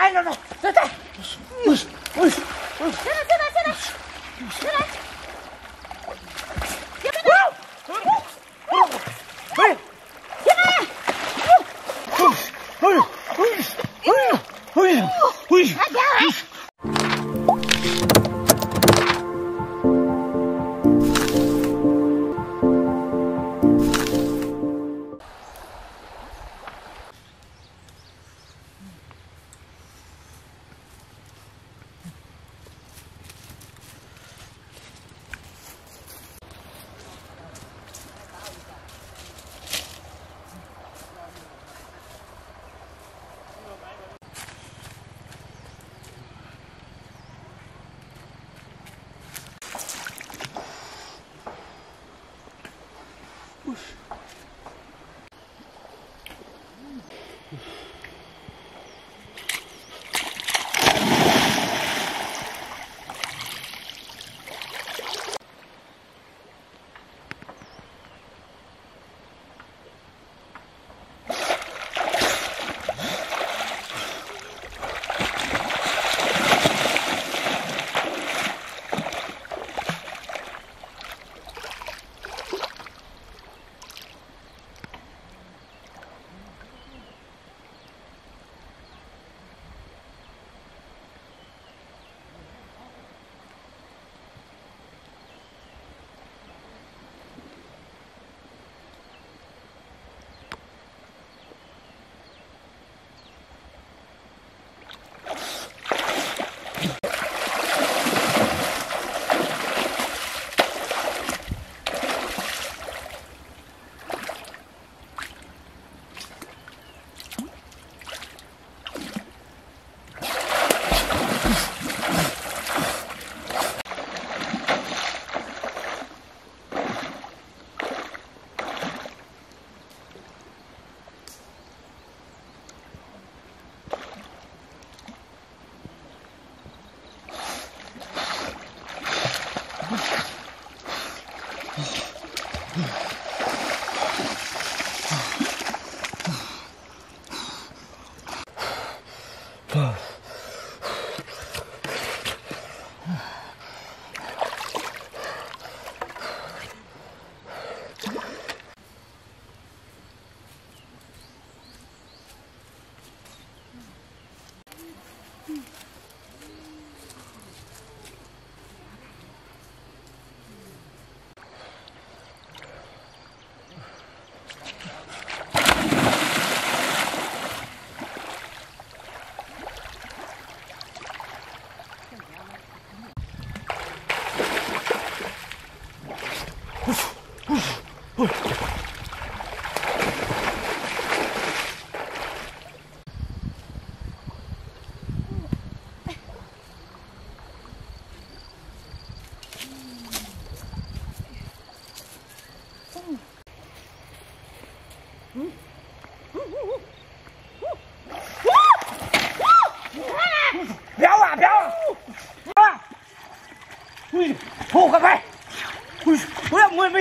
来来来，再来，再来。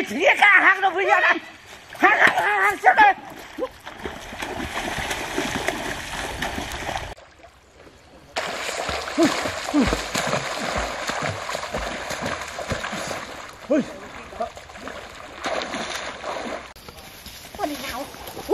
你干啥都不要了，喊小孩。 我的天哪！我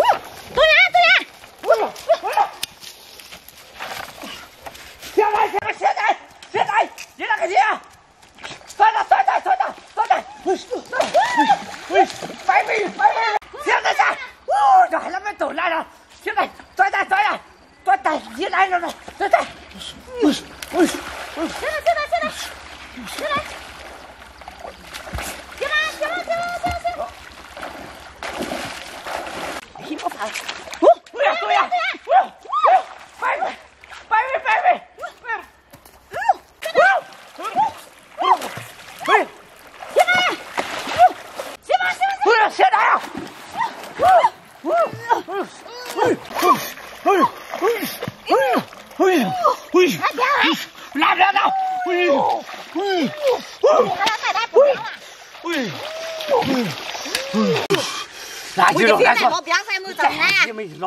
不要晒木头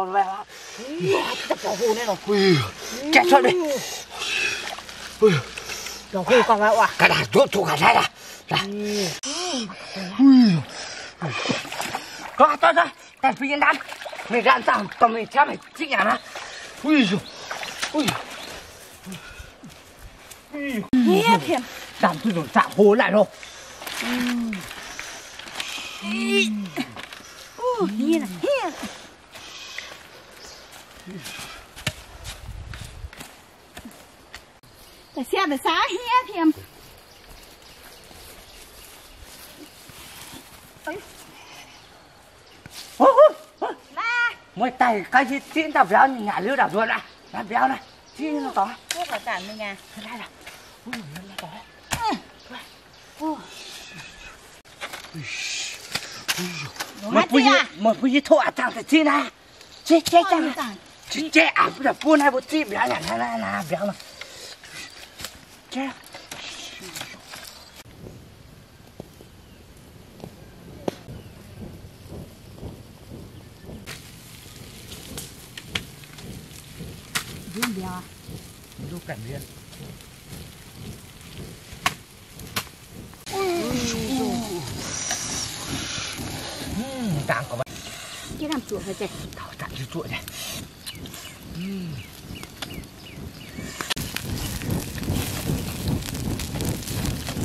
了呀！保护那种。哎呀，这车队，哎呀，老会干嘛哇？干啥？都干啥呀？来，哎呀，走，咱不应当，没让咱倒霉咱们经验了。哎呦，哎呦，哎呦，你看，咱这种咋活来着？哦，你呢？这下的啥黑天？哎，哦，来，我带开始听到不要你伢溜达多了，来不要了，听到多，多少单没伢？来了，哦，来多，嗯，来，哦，我不去偷啊，当的进来，进来。 这俺不是不拿不这不要了，拿不要了。这，用不了，你都感觉。干好吧。给他们做下去。好，咱去做去。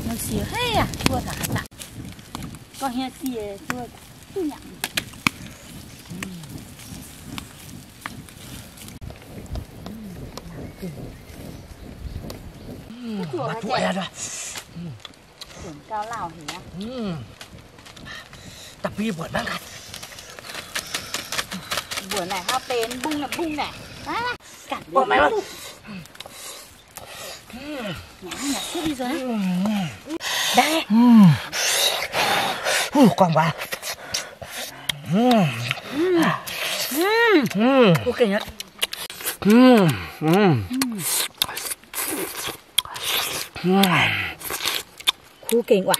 有些黑呀，做啥的？高兴些做姑娘。做呀这。滚高老些。大逼滚那个。滚来，他变崩了。 bỏ mày luôn, nhả xuống đi rồi, đây, còn bà, ok nhá, khu kinh quá.